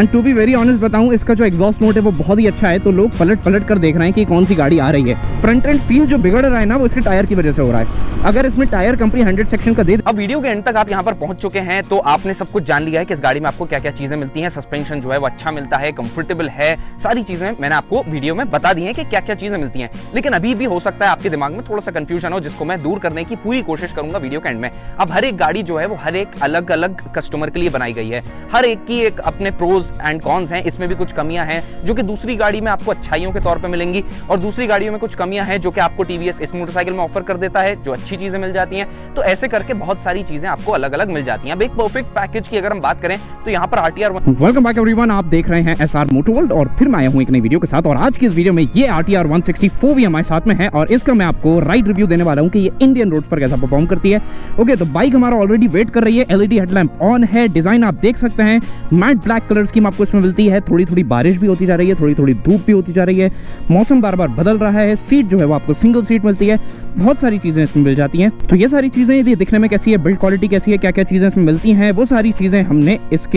And to be very honest बताऊं, इसका जो एग्जॉस्ट नोट है वो बहुत ही अच्छा है, तो लोग पलट पलट कर देख रहे हैं कि कौन सी गाड़ी आ रही है। फ्रंट एंड फील जो बिगड़ रहा है ना, वो इसके टायर की वजह से हो रहा है। अगर इसमें टायर कंपनी 100 सेक्शन का दे। अब वीडियो के एंड तक आप यहाँ पर पहुंच चुके हैं, तो आपने सब कुछ जान लिया है कि इस गाड़ी में आपको क्या क्या चीजें मिलती हैं। सस्पेंशन जो है वो अच्छा मिलता है, कंफर्टेबल है, सारी चीजें मैंने आपको वीडियो में बता दी है कि क्या क्या चीजें मिलती हैं। लेकिन अभी भी हो सकता है आपके दिमाग में थोड़ा सा कंफ्यूजन हो, जिसको मैं दूर करने की पूरी कोशिश करूंगा वीडियो के एंड में। अब हर एक गाड़ी जो है वो हर एक अलग अलग कस्टमर के लिए बनाई गई है, हर एक की एक अपने प्रोज एंड कॉन्स हैं। इसमें भी कुछ कमियां हैं जो कि दूसरी गाड़ी में आपको अच्छाइयों के तौर पर मिलेंगी, और दूसरी गाड़ियों में कुछ कमियां हैं जो कि आपको टीवीएस इस मोटरसाइकिल में ऑफर कर देता है, जो अच्छी चीजें मिल जाती हैं। तो ऐसे करके बहुत सारी चीजें आपको अलग अलग मिल जाती हैं। अब एक परफेक्ट पैकेज की अगर हम बात करें तो यहाँ पर आरटीआर। वेलकम बैक एवरीवन, आप देख रहे हैं एसआर मोटो वर्ल्ड, और फिर मैं आया हूं एक नई वीडियो के साथ। और आज की इस वीडियो में ये आरटीआर 164 भी हमारे साथ में है, और इसका मैं आपको राइड रिव्यू देने वाला हूं कि ये इंडियन रोड्स पर कैसा परफॉर्म करती है। ओके, तो बाइक हमारा ऑलरेडी वेट कर रही है, एलईडी हेडलैम्प ऑन है, डिजाइन आप देख सकते हैं, मैट ब्लैक कलर स्कीम आपको इसमें मिलती है। थोड़ी थोड़ी बारिश भी होती जा रही है, थोड़ी थोड़ी धूप भी होती जा रही है, मौसम बार बार बदल रहा है। सीट जो है वो आपको सिंगल सीट मिलती है, बहुत सारी चीजें इसमें मिल जाती हैं। तो ये सारी चीजें, ये दिखने में कैसी है, बिल्ड क्वालिटी कैसी है, क्या क्या चीजें इसमें मिलती हैं, वो सारी चीजें हमने इसके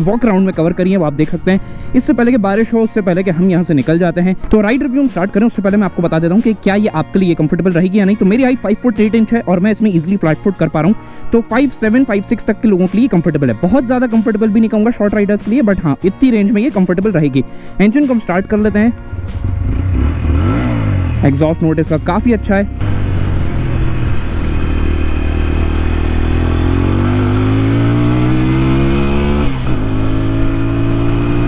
वॉक राउंड में कवर करी है, वो आप देख सकते हैं। इससे पहले कि बारिश हो, उससे पहले कि हम यहाँ से निकल जाते हैं, तो राइड रिव्यू हम स्टार्ट करें उससे पहले मैं आपको बता देता हूँ कि क्या ये आपके लिए कंफर्टेबल रहेगी या नहीं। तो मेरी हाइट 5'8" है और मैं इसमें इजिली फ्लैट फुट कर पा रहा हूँ, तो 5'7" 5'6" तक के लोगों के लिए कंफर्टेबल है। बहुत ज्यादा कंफर्टेबल भी नहीं कहूँगा शॉर्ट राइडर्स के लिए, बट हाँ, इतनी रेंज में ये कंफर्टेबल रहेगी। इंजन को हम स्टार्ट कर लेते हैं। एग्जॉस्ट नोट इसका काफी अच्छा है।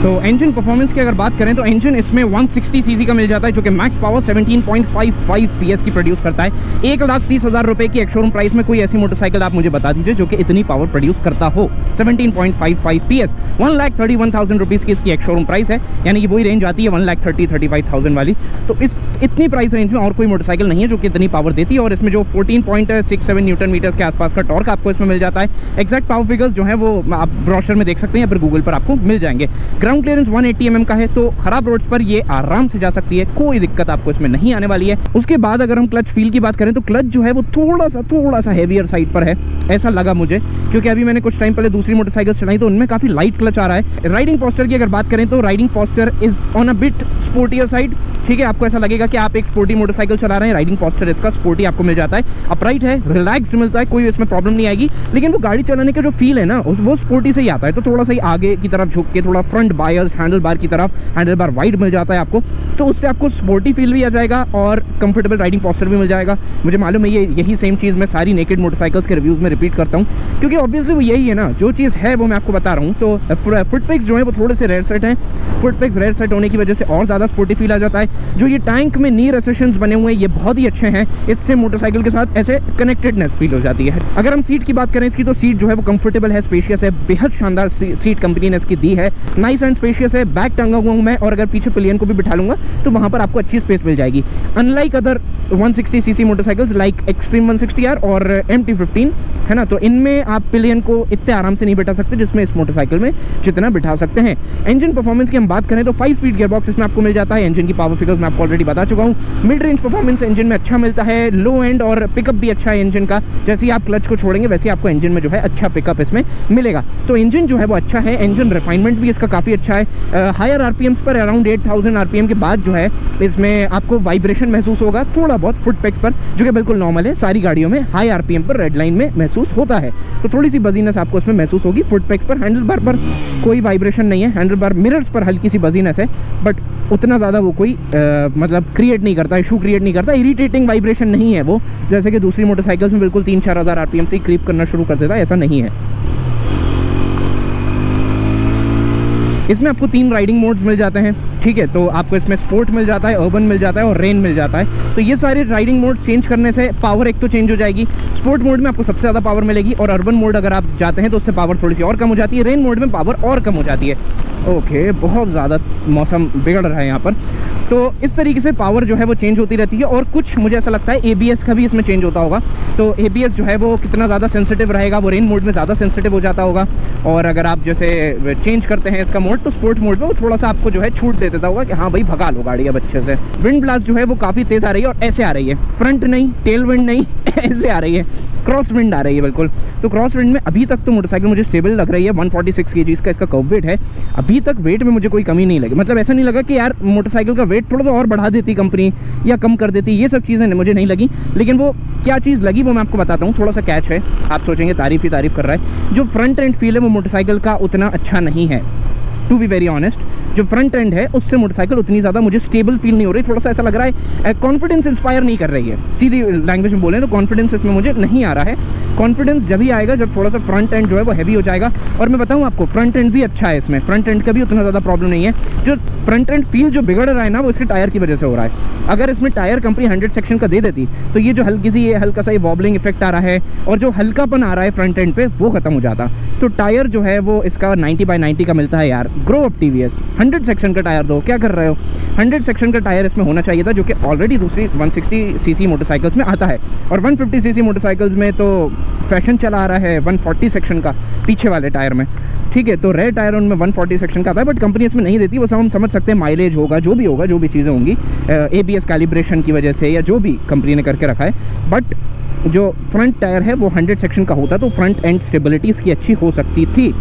तो इंजन परफॉर्मेंस की अगर बात करें तो इंजन इसमें 160 सीसी का मिल जाता है, जो कि मैक्स पावर 17.55 पीएस की प्रोड्यूस करता है। 1,30,000 रुपए की एक शोरूम प्राइस में कोई ऐसी मोटरसाइकिल आप मुझे बता दीजिए जो कि इतनी पावर प्रोड्यूस करता हो। 17.55 पीएस, 1,31,000 रुपीज़ की इसकी एक शोरूम प्राइस है, यानी कि वही रेंज आती है 1,30,000-1,35,000 वाली। तो इस इतनी प्राइस रेंज में और कोई मोटरसाइकिल नहीं है जो कि इतनी पावर देती है। और इसमें जो 14.67 न्यूटन मीटर्स के आसपास का टॉर्क आपको इसमें मिल जाता है। एक्जैक्ट पावर फिगर्स जो है वो आप ब्रोशर में देख सकते हैं या फिर गूगल पर आपको मिल जाएंगे। ग्राउंड क्लियरेंस 180 mm का है, तो खराब रोड्स पर ये आराम से जा सकती है, कोई दिक्कत आपको इसमें नहीं आने वाली है। उसके बाद अगर हम क्लच फील की बात करें तो क्लच जो है वो थोड़ा सा हेवियर साइड पर है, ऐसा लगा मुझे, क्योंकि अभी मैंने कुछ टाइम पहले दूसरी मोटरसाइकिल चलाई तो उनमें काफ़ी लाइट क्लच आ रहा है। राइडिंग पोस्चर की अगर बात करें तो riding posture is on a bit sportier side, ठीक है। आपको ऐसा लगेगा कि आप एक स्पोर्टी मोटरसाइकिल चला रहे हैं। राइडिंग पोस्चर इसका स्पोर्टी आपको मिल जाता है, अपराइट है, रिलैक्स्ड मिलता है, कोई इसमें प्रॉब्लम नहीं आएगी। लेकिन वो गाड़ी चलाने का जो फील है ना, वो स्पोर्टी से ही आता है, तो थोड़ा सा ही आगे की तरफ झुक के, थोड़ा फ्रंट बायस हैंडल बार की तरफ हैंडल बार वाइड मिल जाता है आपको, तो उससे आपको स्पोर्टी फील भी आ जाएगा और कंफर्टेबल राइडिंग पोस्चर भी मिल जाएगा। मुझे मालूम है ये यही सेम चीज़ मैं सारी नेकेड मोटरसाइकिल्स के रिव्यूज़ में रिपीट करता हूँ, क्योंकि ऑब्वियसली वो यही है ना, जो चीज़ है वो मैं आपको बता रहा हूँ। तो फुटपिक्स जो है वो थोड़े से रेयर सेट हैं, फुटपिक्स रेयर सेट होने की वजह से और ज़्यादा स्पोर्टी फील आ जाता है। जो ये टैंक में नी रेसेशंस बने हुए हैं ये बहुत ही अच्छे हैं, इससे मोटरसाइकिल के साथ ऐसे कनेक्टेडनेस फील हो जाती है। अगर हम सीट की बात करें इसकी, तो सीट जो है वो कंफर्टेबल है, स्पेशियस है, बेहद शानदार सीट कंपनी ने इसकी दी है, नाइस एंड स्पेशियस है। बैक टांगा हुआ हूँ मैं, और अगर पीछे पिलियन को भी बिठा लूँगा तो वहाँ पर आपको अच्छी स्पेस मिल जाएगी। Unlike other 160 cc motorcycles like Xtreme 160R और MT-15 है ना, तो इनमें आप पिलियन को इतने आराम से नहीं बिठा सकते जिसमें इस मोटरसाइकिल में जितना बिठा सकते हैं। इंजन परफॉर्मेंस की हम बात करें तो 5 स्पीड गियरबॉक्स इसमें आपको मिल जाता है। इंजन की पावर फिगर्स मैं आपको ऑलरेडी बता चुका हूँ। मिड रेंज परफॉर्मेंस इंजन में अच्छा मिलता है, लो एंड और पिकअप भी अच्छा है इंजन का। जैसे ही आप क्लच को छोड़ेंगे वैसे ही आपको इंजन में जो है अच्छा पिकअप इसमें मिलेगा। तो इंजन जो है वो अच्छा है, इंजन रिफाइनमेंट भी इसका काफ़ी अच्छा है। हायर RPMs पर अराउंड 8,000 RPM के बाद जो है इसमें आपको वाइब्रेशन महसूस होगा, थोड़ा बहुत फुटपैक्स पर, जो कि बिल्कुल नॉर्मल है, सारी गाड़ियों में हाई RPM पर रेड लाइन में महसूस होता है, तो थोड़ी सी बजीनेस आपको इसमें महसूस होगी फुटपैक्स पर। हैंडल बार पर कोई वाइब्रेशन नहीं है, हैंडल बार मिरर्स पर हल्की सी बजीनेस है, बट उतना ज़्यादा वो कोई मतलब क्रिएट नहीं करता, इशू क्रिएट नहीं करता। इरिटेटिंग वाइब्रेशन नहीं है वो, जैसे कि दूसरी मोटरसाइकिल्स में बिल्कुल 3-4 हज़ार RPM से ही क्रीप करना शुरू कर देता है, ऐसा नहीं है। इसमें आपको 3 राइडिंग मोड्स मिल जाते हैं, ठीक है। तो आपको इसमें स्पोर्ट मिल जाता है, अर्बन मिल जाता है और रेन मिल जाता है। तो ये सारे राइडिंग मोड्स चेंज करने से पावर एक तो चेंज हो जाएगी। स्पोर्ट मोड में आपको सबसे ज़्यादा पावर मिलेगी, और अर्बन मोड अगर आप जाते हैं तो उससे पावर थोड़ी सी और कम हो जाती है, रेन मोड में पावर और कम हो जाती है। ओके, बहुत ज़्यादा मौसम बिगड़ रहा है यहाँ पर। तो इस तरीके से पावर जो है वो चेंज होती रहती है। और कुछ मुझे ऐसा लगता है ABS का भी इसमें चेंज होता होगा, तो ABS जो है वो कितना ज़्यादा सेंसिटिव रहेगा, वो रेन मोड में ज़्यादा सेंसिटिव हो जाता होगा। और अगर आप जैसे चेंज करते हैं इसका मोड कंफर्ट तो स्पोर्ट मोड में वो थोड़ा सा आपको जो है छूट दे देता होगा कि हाँ भाई भगा लो गाड़ी अब अच्छे से। विंड ब्लास्ट जो है वो काफ़ी तेज़ आ रही है और ऐसे आ रही है, फ्रंट नहीं टेल विंड नहीं ऐसे आ रही है, क्रॉस विंड आ रही है बिल्कुल। तो क्रॉस विंड में अभी तक तो मोटरसाइकिल मुझे स्टेबल लग रही है, 146 kgs का इसका कर्व वेट है, अभी तक वेट में मुझे कोई कमी नहीं लगी। मतलब ऐसा नहीं लगा कि यार मोटरसाइकिल का वेट थोड़ा सा और बढ़ा देती कंपनी या कम कर देती, ये सब चीज़ें मुझे नहीं लगी। लेकिन वो क्या चीज़ लगी वो मैं आपको बताता हूँ, थोड़ा सा कैच है, आप सोचेंगे तारीफ़ ही तारीफ़ कर रहा है। जो फ्रंट एंड फील है वो मोटरसाइकिल का उतना अच्छा नहीं है, टू बी वेरी ऑनेस्ट। जो फ्रंट एंड है उससे मोटरसाइकिल उतनी ज़्यादा मुझे स्टेबल फील नहीं हो रही, थोड़ा सा ऐसा लग रहा है कॉन्फिडेंस इंस्पायर नहीं कर रही है, सीधी लैंग्वेज में बोलें तो कॉन्फिडेंस इसमें मुझे नहीं आ रहा है। कॉन्फिडेंस जब ही आएगा जब थोड़ा सा फ्रंट एंड जो है वो हैवी हो जाएगा। और मैं बताऊँ आपको फ्रंट एंड भी अच्छा है इसमें, फ्रंट एंड का भी उतना ज़्यादा प्रॉब्लम नहीं है। जो फ्रंट एंड फील जो बिगड़ रहा है ना वो इसके टायर की वजह से हो रहा है। अगर इसमें टायर कंपनी 100 सेक्शन का दे देती तो ये जो हल्की सी हल्का सा ये वॉबलिंग इफेक्ट आ रहा है और जो हल्कापन आ रहा है फ्रंट एंड पे वो खत्म हो जाता। तो टायर जो है वो इसका 90/90 का मिलता है। यार ग्रो अप टीवीएस, 100 सेक्शन का टायर दो, क्या कर रहे हो। 100 सेक्शन का टायर इसमें होना चाहिए था जो कि ऑलरेडी दूसरी 160 सीसी मोटरसाइकिल्स में आता है और 150 सीसी मोटरसाइकिल्स में तो फैशन चला आ रहा है 140 सेक्शन का पीछे वाले टायर में, ठीक है। तो रेयर टायर उनमें 140 सेक्शन का आता है बट कंपनी इसमें नहीं देती। वो सब हम समझ सकते हैं, माइलेज होगा जो भी होगा, जो भी चीज़ें होंगी ABS कैलिब्रेशन की वजह से या जो भी कंपनी ने करके रखा है। बट जो फ्रंट टायर है वो 100 सेक्शन का होता तो फ्रंट एंड स्टेबिलिटी इसकी अच्छी हो सकती थी,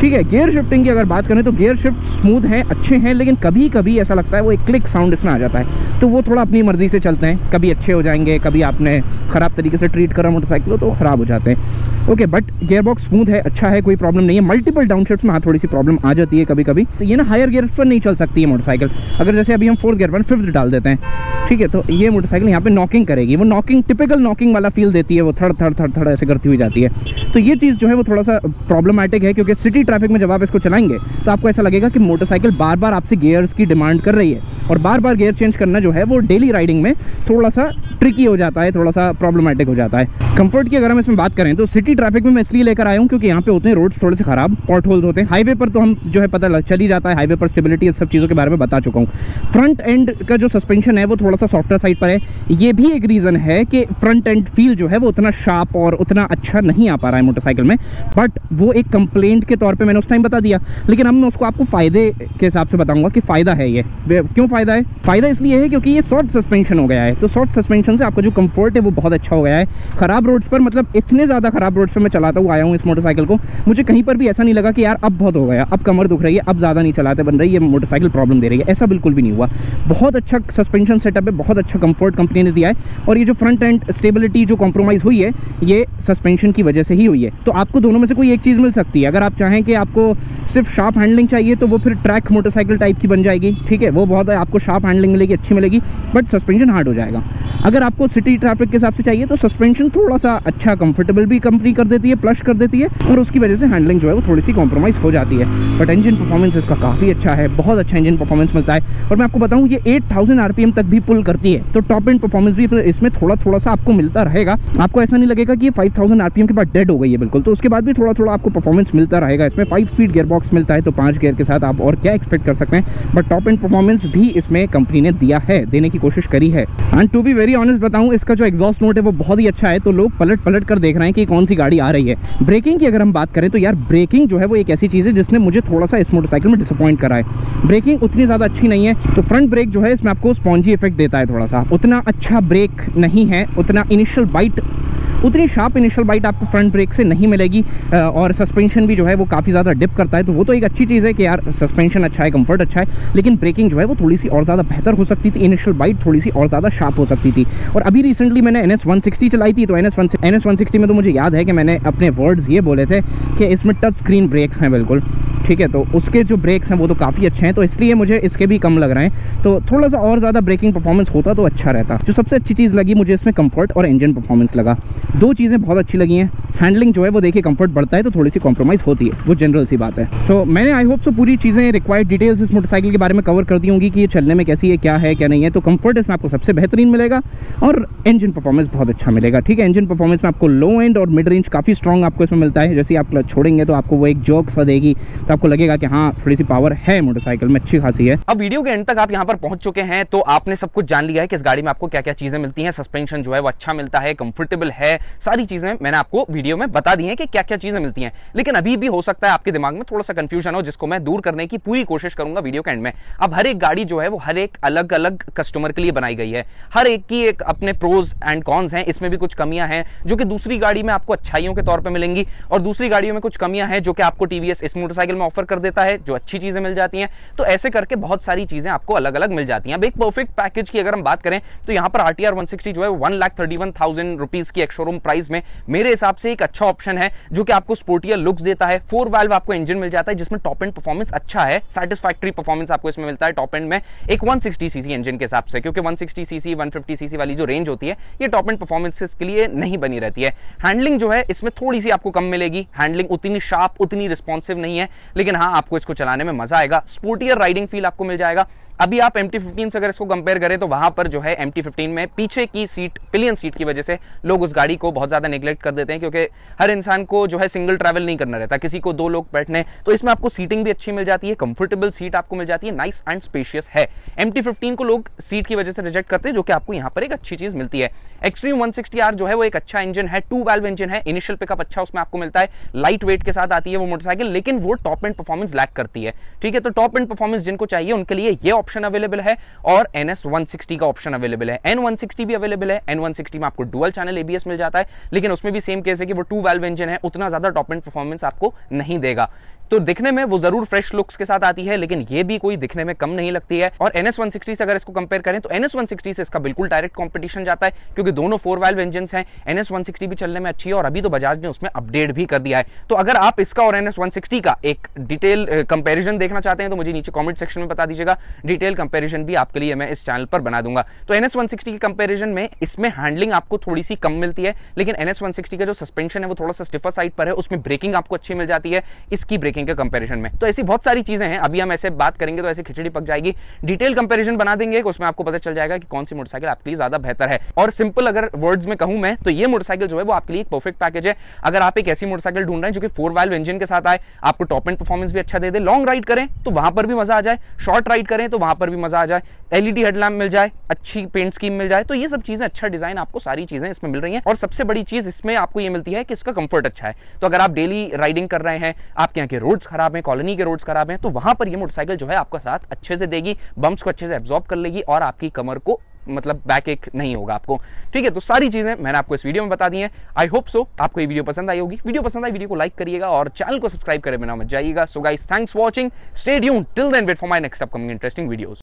ठीक है। गियर शिफ्टिंग की अगर बात करें तो गियर शिफ्ट स्मूथ है, अच्छे हैं, लेकिन कभी कभी ऐसा लगता है वो एक क्लिक साउंड इसमें आ जाता है। तो वो थोड़ा अपनी मर्ज़ी से चलते हैं, कभी अच्छे हो जाएंगे, कभी आपने ख़राब तरीके से ट्रीट करा मोटरसाइकिल तो ख़राब हो जाते हैं, okay. But gear box smooth है, अच्छा है, कोई प्रॉब्लम नहीं है। मल्टीपल डाउनशिफ्ट्स में हाँ थोड़ी सी प्रॉब्लम आ जाती है कभी कभी। तो ये ना हायर गियर पर नहीं चल सकती है मोटरसाइकिल। अगर जैसे अभी हम फोर्थ गियर पर फिफ्थ डाल देते हैं, ठीक है, तो ये मोटरसाइकिल यहाँ पर नॉकिंग करेगी। वो नॉकिंग टिपिकल नॉकिंग वाला फील देती है, वो थड़ थड़ ऐसे करती हुई जाती है। तो ये चीज़ जो है वो थोड़ा सा प्रॉब्लमेटिक है क्योंकि सिटी ट्रैफिक में जब आप इसको चलाएंगे तो आपको ऐसा लगेगा कि मोटरसाइकिल बार बार आपसे गियर्स की डिमांड कर रही है और बार बार गियर चेंज करना जो है वो डेली राइडिंग में थोड़ा सा ट्रिकी हो जाता है, थोड़ा सा प्रॉब्लमेटिक हो जाता है। कंफर्ट की अगर हम इसमें बात करें तो सिटी ट्रैफिक में मैं इसलिए लेकर आया हूँ क्योंकि यहाँ पे होते हैं रोड्स थोड़े से ख़राब, पॉट होल्स होते हैं। हाईवे पर तो हम जो है पता चल ही जाता है, हाईवे पर स्टेबिलिटी इस सब चीज़ों के बारे में बता चुका हूँ। फ्रंट एंड का जो सस्पेंशन है वो थोड़ा सा सॉफ्टर साइड पर है, ये भी एक रीज़न है कि फ्रंट एंड फील जो है वो उतना शार्प और उतना अच्छा नहीं आ पा रहा है मोटरसाइकिल में। बट वो एक कंप्लेंट के तौर पे मैंने उस टाइम बता दिया, लेकिन अब मैं उसको आपको फ़ायदे के हिसाब से बताऊंगा कि फ़ायदा है ये। क्यों फ़ायदा है? फ़ायदा इसलिए है क्योंकि ये सॉफ्ट सस्पेंशन हो गया है। तो सॉफ्ट सस्पेंशन से आपका जो कंफर्ट है वो बहुत अच्छा हो गया है। ख़राब रोड्स पर, मतलब इतने ज़्यादा ख़राब रोड्स पर मैं चलाता हुआ आया हूँ इस मोटरसाइकिल को, मुझे कहीं पर भी ऐसा नहीं लगा कि यार अब बहुत हो गया, अब कमर दुख रही है, अब ज़्यादा नहीं चलाते बन रही है, मोटरसाइकिल प्रॉब्लम दे रही है, ऐसा बिल्कुल भी नहीं हुआ। बहुत अच्छा सस्पेंशन सेटअप है, बहुत अच्छा कंफर्ट कंपनी ने दिया है। और ये जो फ्रंट एंड स्टेबिलिटी जो कॉम्प्रोमाइज़ हुई है ये सस्पेंशन की वजह से ही हुई है। तो आपको दोनों में से कोई एक चीज़ मिल सकती है। अगर आप चाहें कि आपको सिर्फ शार्प हैंडलिंग चाहिए तो वो फिर ट्रैक मोटरसाइकिल टाइप की बन जाएगी, ठीक है, वो बहुत आपको शार्प हैंडलिंग मिलेगी, अच्छी मिलेगी, बट सस्पेंशन हार्ड हो जाएगा। अगर आपको सिटी ट्रैफिक के हिसाब से चाहिए तो सस्पेंशन थोड़ा सा अच्छा कंफर्टेबल भी कंपनी कर देती है, प्लश कर देती है, और उसकी वजह से हैंडलिंग जो है वो थोड़ी सी कॉम्प्रोमाइज हो जाती है। बट इंजन परफॉर्मेंस इसका काफ़ी अच्छा है, बहुत अच्छा इंजन परफॉर्मेंस मिलता है। और मैं आपको बताऊँ ये 8000 RPM तक भी पुल करती है, तो टॉप एंड परफॉर्मेंस भी इसमें थोड़ा थोड़ा सा आपको मिलता रहेगा। आपको ऐसा नहीं लगेगा कि ये 5000 RPM के बाद डेड हो गई है बिल्कुल, तो उसके बाद भी थोड़ा थोड़ा आपको परफॉर्मेंस मिलता रहेगा। इसमें 5 स्पीड गियरबॉक्स मिलता है तो 5 गियर के साथ आप और क्या एक्सपेक्ट कर सकते हैं। बट टॉप एंड परफॉर्मेंस भी इसमें कंपनी ने दिया है, देने की कोशिश करी है। And to be very honest बताऊं इसका जो एग्जॉस्ट नोट है वो बहुत ही अच्छा है। तो लोग पलट पलट कर देख रहे हैं कि कौन सी गाड़ी आ रही है। ब्रेकिंग की अगर हम बात करें तो यार ब्रेकिंग जो है वो एक ऐसी चीज़ है जिसने मुझे थोड़ा सा इस मोटरसाइकिल में डिसअपॉइंट करा है। ब्रेकिंग उतनी ज़्यादा अच्छी नहीं है। तो फ्रंट ब्रेक जो है इसमें आपको स्पॉन्जी इफेक्ट देता है, थोड़ा सा उतना अच्छा ब्रेक नहीं है, उतना इनिशियल बाइट, उतनी शार्प इनिशियल बाइट आपको फ्रंट ब्रेक से नहीं मिलेगी। और सस्पेंशन भी जो है वो काफ़ी ज़्यादा डिप करता है। तो वो तो एक अच्छी चीज़ है कि यार सस्पेंशन अच्छा है, कंफर्ट अच्छा है, लेकिन ब्रेकिंग जो है वो थोड़ी सी और ज़्यादा बेहतर हो सकती थी, इनिशियल बाइट थोड़ी सी और ज़्यादा शार्प हो सकती थी। और अभी रिसेंटली मैंने NS 160 चलाई थी तो NS 160 में तो मुझे याद है कि मैंने अपने वर्ड्स ये बोले थे कि इसमें टच स्क्रीन ब्रेक्स हैं बिल्कुल, ठीक है। तो उसके जो ब्रेक्स हैं वो तो काफ़ी अच्छे हैं, तो इसलिए मुझे इसके भी कम लग रहे हैं। तो थोड़ा सा और ज़्यादा ब्रेकिंग परफॉर्मेंस होता तो अच्छा रहता। जो सबसे अच्छी चीज़ लगी मुझे इसमें कंफर्ट और इंजन परफॉर्मेंस लगा, दो चीज़ें बहुत अच्छी लगी हैं। हैंडलिंग जो है वो देखिए कंफर्ट बढ़ता है तो थोड़ी सी कॉम्प्रोमाइज़ होती है, वो जनरल सी बात है। तो मैंने आई होप सो पूरी चीज़ें रिक्वायर्ड डिटेल्स इस मोटरसाइकिल के बारे में कवर कर दी होंगी कि ये चलने में कैसी है, क्या है, क्या नहीं है। तो कंफर्ट इसमें आपको सबसे बेहतरीन मिलेगा और इंजन परफॉर्मेंस बहुत अच्छा मिलेगा, ठीक है। इंजन परफॉर्मेंस में आपको लो एंड और मिड रेंज काफ़ी स्ट्रॉन्ग आपको इसमें मिलता है। जैसे आप क्लच छोड़ेंगे तो आपको वो एक जॉक सा देगी, तो आपको लगेगा कि हाँ थोड़ी सी पावर है मोटरसाइकिल में, अच्छी खासी है। अब वीडियो के एंड तक आप यहाँ पर पहुँच चुके हैं तो आपने सब कुछ जान लिया है कि इस गाड़ी में आपको क्या क्या चीज़ें मिलती हैं। सस्पेंशन जो है वो अच्छा मिलता है, कंफर्टेबल है, है, सारी चीजें मैंने आपको वीडियो में बता दी हैं कि क्या क्या चीजें मिलती हैं। लेकिन अभी भी हो सकता है आपके दिमाग में थोड़ा सा कंफ्यूजन हो, जिसको मैं दूर करने की पूरी कोशिश करूंगा वीडियो के एंड में। अब हर एक गाड़ी जो है वो हर एक अलग अलग कस्टमर के लिए बनाई गई है, हर एक की एक अपने प्रोज एंड कॉन्स हैं। इसमें भी कुछ कमियां हैं जो कि दूसरी गाड़ी में आपको अच्छाइयों के तौर पर मिलेंगी, और दूसरी गाड़ियों में कुछ कमियां हैं जो कि आपको टीवीएस इस मोटरसाइकिल में ऑफर कर देता है, जो अच्छी चीजें मिल जाती हैं। तो ऐसे करके बहुत सारी चीजें आपको अलग अलग मिल जाती हैं। अब एक परफेक्ट पैकेज की अगर हम बात करें तो यहाँ पर RTR 160 जो है 1,31,000 रुपीज की एक्स-शोरूम प्राइस में मेरे हिसाब से एक अच्छा ऑप्शन है, जो कि आपको स्पोर्टियर लुक्स देता है। 4 वाल्व आपको इंजन मिल जाता है, जिसमें टॉप एंड परफॉर्मेंस अच्छा है, सैटिस्फैक्टरी परफॉर्मेंस आपको इसमें मिलता है टॉप एंड में, एक 160 सीसी इंजन के हिसाब से, क्योंकि 160 सीसी 150 सीसी वाली जो रेंज होती है ये टॉप एंड परफॉर्मेंसेस के लिए नहीं बनी रहती है। हैंडलिंग जो है इसमें थोड़ी सी आपको कम मिलेगी, हैंडलिंग उतनी शार्प उतनी रिस्पॉन्सिव नहीं है, लेकिन हाँ आपको इसको चलाने में मजा आएगा, स्पोर्टियर राइडिंग फील आपको मिल जाएगा। अभी आप MT-15 से अगर इसको कंपेयर करें तो वहां पर जो है MT-15 में पीछे की सीट पिलियन सीट की वजह से लोग उस गाड़ी को बहुत ज्यादा नेग्लेक्ट कर देते हैं, क्योंकि हर इंसान को जो है सिंगल ट्रैवल नहीं करना रहता, किसी को 2 लोग बैठने, तो इसमें आपको सीटिंग भी अच्छी मिल जाती है, कंफर्टेबल सीट आपको मिल जाती है, नाइस एंड स्पेशियस है। MT-15 को लोग सीट की वजह से रिजेक्ट करते हैं, जो कि आपको यहाँ पर एक अच्छी चीज मिलती है। एक्सट्रीम 160R जो है वो एक अच्छा इंजन है, 2 वाल्व इंजन है, इनिशियल पिकअप अच्छा उसमें आपको मिलता है, लाइट वेट के साथ आती है वो मोटरसाइकिल, लेकिन वो टॉप एंड परफॉर्मेंस लैक करती है। ठीक है, तो टॉप एंड परफॉर्मेंस जिनको चाहिए उनके लिए ये ऑप्शन अवेलेबल है, और NS 160 का ऑप्शन अवेलेबल है, N160 भी अवेलेबल है। N160 में आपको डुअल चैनल ABS मिल जाता है, लेकिन उसमें भी सेम केस है कि वो 2 वाल्व इंजन है, उतना ज्यादा टॉप एंड परफॉर्मेंस आपको नहीं देगा। तो दिखने में वो जरूर फ्रेश लुक्स के साथ आती है, लेकिन ये भी कोई दिखने में कम नहीं लगती है। और NS160 से अगर इसको कंपेयर करें तो NS160 से इसका बिल्कुल डायरेक्ट कंपटीशन जाता है, क्योंकि दोनों 4 वाल्व इंजन हैं, NS160 भी चलने में अच्छी है, और अभी तो बजाज ने उसमें अपडेट भी कर दिया है। तो अगर आप इसका और NS160 का एक डिटेल कंपेरिजन देखना चाहते हैं तो मुझे नीचे कॉमेंट सेक्शन में बता दीजिएगा, डिटेल कंपेरिजन भी आपके लिए मैं इस चैनल पर बना दूंगा। तो NS160 के कंपेरिजन में इसमें हैंडलिंग आपको थोड़ी सी कम मिलती है, लेकिन NS160 का जो सस्पेंशन है वो थोड़ा सा स्टिफर साइड पर है, उसमें ब्रेकिंग आपको अच्छी मिल जाती है इसकी ब्रेकिंग के कंपैरिजन में। तो ऐसी बहुत सारी चीजें हैं, अभी हम ऐसे बात करेंगे तो ऐसी खिचड़ी पक जाएगी। डिटेल कंपैरिजन बना देंगे, उसमें आपको पता चल जाएगा कि कौन सी मोटरसाइकिल आपके लिए ज्यादा बेहतर है। और सिंपल अगर वर्ड्स में कहूं मैं तो ये मोटरसाइकिल जो है वो आपके लिए एक परफेक्ट पैकेज है, अगर आप एक ऐसी मोटरसाइकिल ढूंढ रहे हैं जो कि 4 वाल्व इंजन के साथ आए, आपको टॉप एंड परफॉर्मेंस भी अच्छा दे दे, लॉन्ग राइड करें तो वहां पर भी मजा आ जाए, शॉर्ट राइड करें तो वहां पर भी मजा आ जाए, LED हेडलैम्प मिल जाए, अच्छी पेंट स्कीम मिल जाए, तो ये सब चीजें, अच्छा डिजाइन, आपको सारी चीजें इसमें मिल रही हैं। और सबसे बड़ी चीज इसमें आपको ये मिलती है कि इसका कंफर्ट अच्छा है। तो अगर आप डेली राइडिंग कर रहे हैं, आपके यहाँ के रोड्स खराब हैं, कॉलोनी के रोड्स खराब हैं, तो वहां पर ये मोटरसाइकिल जो है आपका साथ अच्छे से देगी, बम्प्स को अच्छे से एब्जॉर्ब कर लेगी, और आपकी कमर को मतलब बैक एक नहीं होगा आपको। ठीक है, तो सारी चीजें मैंने आपको इस वीडियो में बता दी हैं। आई होप सो आपको ये वीडियो पसंद आई होगी। वीडियो पसंद आई, वीडियो को लाइक करिएगा और चैनल को सब्सक्राइब करे बिना मत जाइएगा। So guys, thanks for watching, stay tuned, Till then, wait for my next upcoming interesting videos.